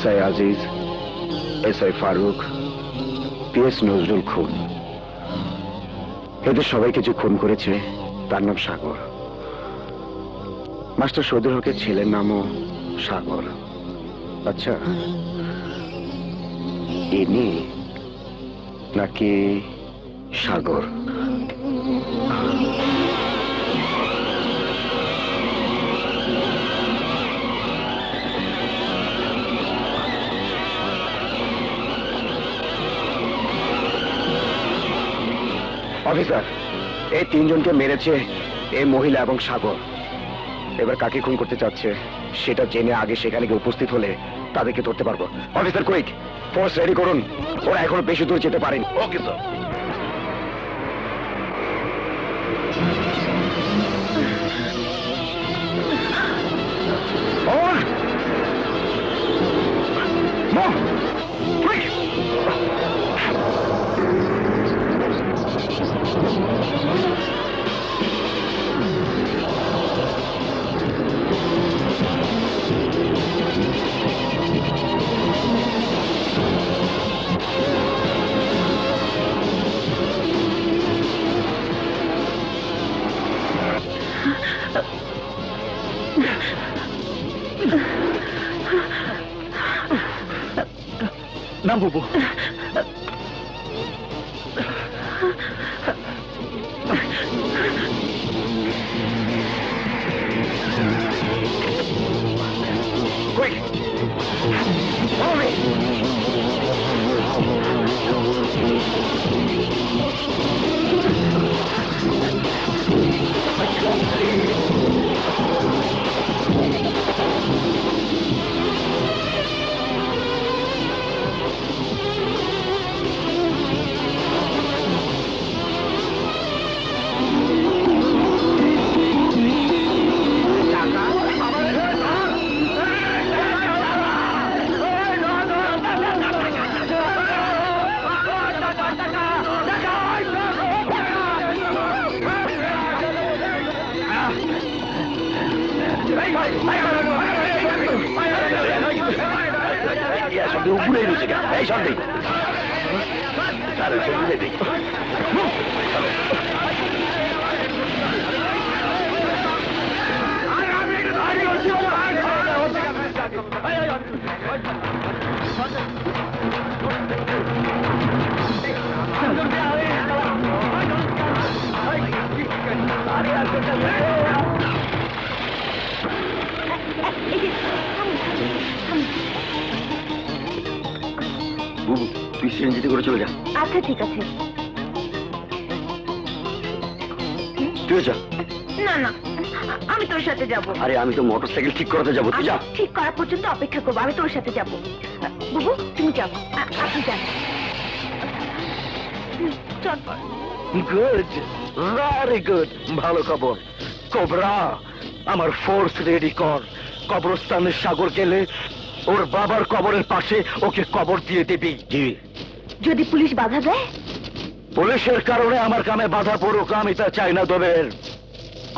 SI Aziz, SI Faruk, PS Nazrul খুন, এদের সবাইকে যে খুন করেছে তার নাম সাগর। মাস্টার সৌদুল হকের ছেলের নামও সাগর। আচ্ছা, ইনি নাকি সাগর? অফিসার, এই তিনজনকে মেরেছে এই মহিলা এবং সাগর। এবার কাকে খুন করতে চাচ্ছে সেটা জেনে আগে সেখানে গিয়ে উপস্থিত হলে তাদেরকে ধরতে পারবো। অফিসার কুইক, ফোর্স রেডি করুন, ওরা এখনো বেশি দূর যেতে পারেনি। Okay sir. না বুবু, আমি তো মোটরসাইকেল ঠিক করতে যাবো। তুই যা, ঠিক করা পর্যন্ত অপেক্ষা করবো, আমি তোর সাথে যাবো। বুবু তুমি যাও, আপনি যান। গুড, ভেরি গুড, ভালো খবর। কোবরা, আমার ফোর্স রেডি কর। কবরস্থানের সাগর গেলে ওর বাবার কবরের পাশে ওকে কবর দিয়ে দিবি। জি, যদি পুলিশ বাধা দেয়? পুলিশের কারণে আমার কামে বাধা পড়ুক আমি তা চাই না। দবের,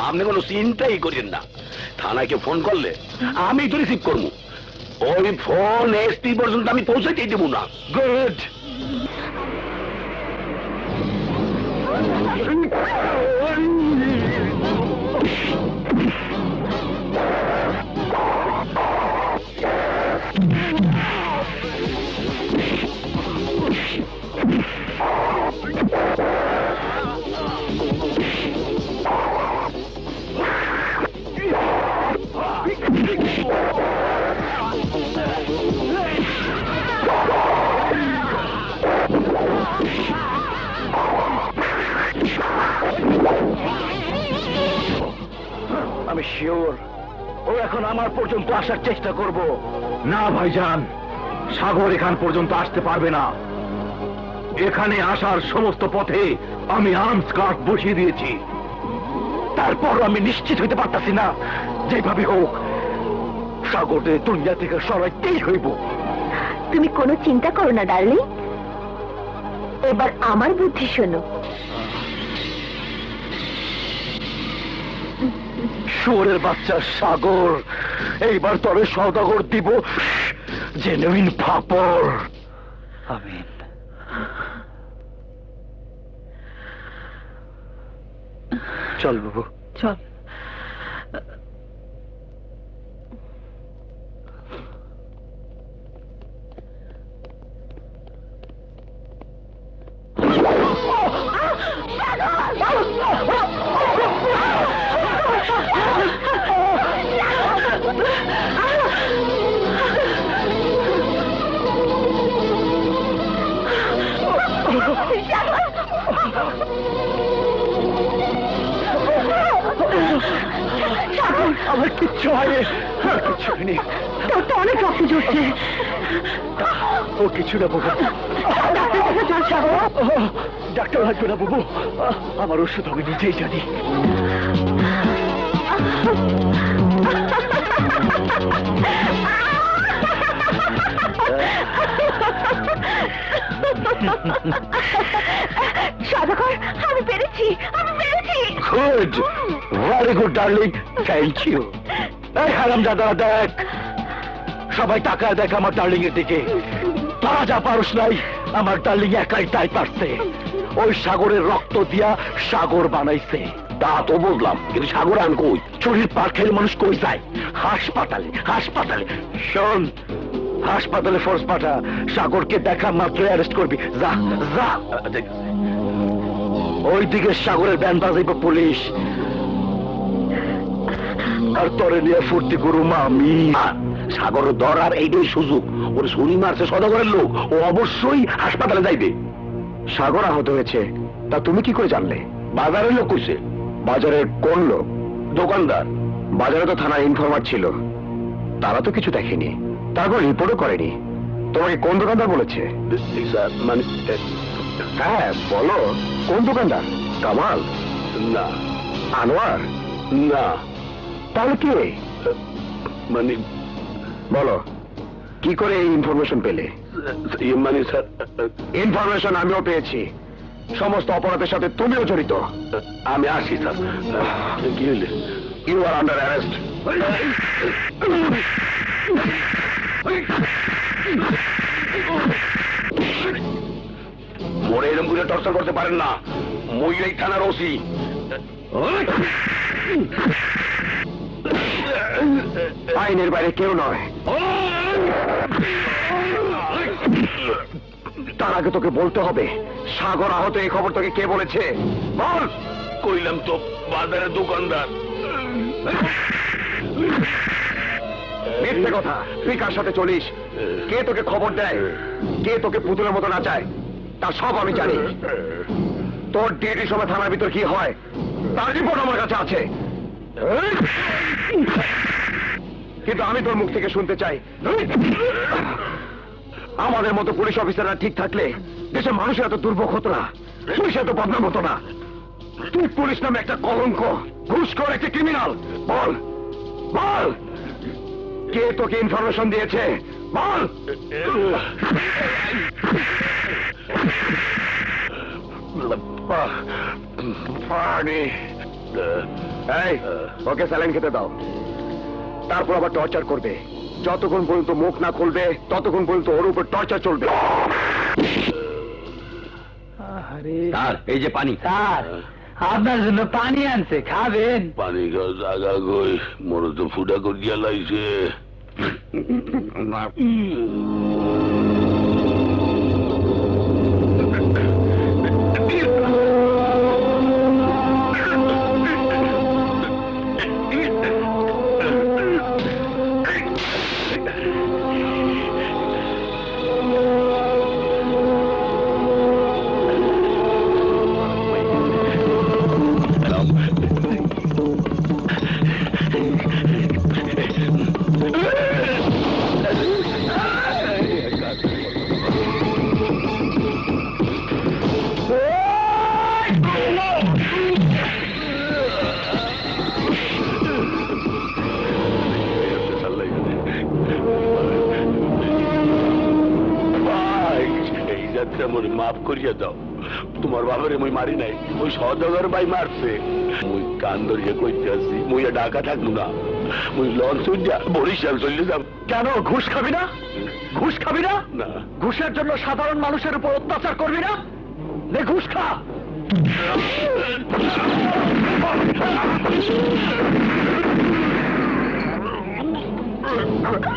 আপনি কোনো চিন্তাই করেন না। থানাকে ফোন করলে আমি তো রিসিভ করবো, ওই ফোন এসপি পর্যন্ত আমি পৌঁছাতেই দেবো না। গুড। আমি শিওর ও এখন আমার পর্যন্ত আসার চেষ্টা করব না। ভাইজান, সাগর এখান পর্যন্ত আসতে পারবে না। এখানে আসার সমস্ত পথে আমি আর্মস গার্ড বসিয়ে দিয়েছি। তারপর আমি নিশ্চিত হইতে পারতাছি না, যেভাবে হোক সাগরদের দুনিয়া থেকে সরাইতেই হইব। তুমি কোনো চিন্তা করো না ডার্লিং, এবার আমার বুদ্ধি শোনো। শুয়োরের বাচ্চা সাগর, এইবার তবে সওদাগর দিব। genuine papor. Amen. চল বাবু, চল। আমার কিচ্ছু হয়নি, আমার কিচ্ছু হয়নি, তো অনেক রক্ত ঝরছে। ও কিছু না বাবু, ডাক্তার লাগবে না বাবু, আমার ওষুধ আমি নিজেই জানি। আমি পেরেছি, আমি পেরেছি। Good, very good darling, thank you. এই হারামজাদা, দেখ সবাই তাকায়, দেখ আমার ডার্লিং এর দিকে। তারা যা পারস নাই, আমার ডার্লিং একাই তাই পারছে। ওই সাগরের রক্ত দিয়া সাগর বানাইছে। তা তো বুঝলাম, কিন্তু সাগর আন কই? শরীর পার খেলে মানুষ কই যায়? হাসপাতালে। হাসপাতালে শোন, হাসপাতালে ফোর্স পাঠা, সাগরকে দেখা মাত্র অ্যারেস্ট করবি। যা যা, ওইদিকে সাগরের ব্যান বাজাইব পুলিশ, আর তরে নিয়ে ফুর্তি করু মামি। সাগর ধরার এইটাই সুযোগ। ওর ছুরি মারছে সদাগরের লোক, ও অবশ্যই হাসপাতালে যাইবে। সাগর আহত হয়েছে তা তুমি কি করে জানলে? বাজারের লোক কইছে। বাজারের কোন লোক? দোকানদার। বাজারে তো থানার ইনফর্মার ছিল, তারা তো কিছু দেখেনি, তারপর রিপোর্টও করেনি। তোমাকে কোন দোকানদার বলেছে? হ্যাঁ বলো, কোন দোকানদার? কামাল? না। আনোয়ার? না। তাহলে কে? মানে বলো, কি করে এই ইনফরমেশন পেলে? মানে স্যার, ইনফরমেশন আমিও পেয়েছি, সমস্ত অপরাধের সাথে তুমিও জড়িত। আমি আসি স্যার। কি হইলে? You are under arrest. মোরে এরম করে টর্চার করতে পারেন না। মই এই থানার ওসি। আইনের বাইরে কেউ নয়। তার আগে তোকে বলতে হবে, সাগর আহত এই খবর তোকে কে বলেছে? বল। কইলাম তো, বাজারের দোকানদার। মিথ্যে কথা। তুই কার সাথে চলিস, কে তোকে খবর দেয়, কে তোকে পুতুলের মতো নাচায়, তা সব আমি জানি। তোর ডিউটির সময় থানার ভিতর কি হয় তার রিপোর্ট আমার কাছে আছে। কিন্তু আমি তোর মুখ থেকে শুনতে চাই, আমাদের মতো পুলিশ অফিসাররা ঠিক থাকলে দেশের মানুষের এত দুর্ভোগ হতো না, পুলিশ এত বদনাম হতো না। তুই পুলিশ নামে একটা কলঙ্ক, ঘুষখোর একটা ক্রিমিনাল। বল বল, কে তোকে ইনফরমেশন দিয়েছে? বল। ওকে স্যালাইন খেতে দাও, তারপর আবার টর্চার করবে। যতক্ষণ পর্যন্ত মুখ না খুলবে ততক্ষণ পর্যন্ত ওর উপর টর্চার চলবে। এই যে পানি, আপনার জন্য পানি আনছে, খাবেন। পানি খাওয়া জাগা গই, মোর তো ফুটা করিয়া লাগছে। ওই সদাগর ভাই মারছে, মুই কান ধরিয়ে কইতে আসি মুই ডাকা থাকবো না। বরিশাল চলে যাব। কেন ঘুষ খাবি না? ঘুষ খাবি না? ঘুষের জন্য সাধারণ মানুষের উপর অত্যাচার করবি না? নে ঘুষ খা।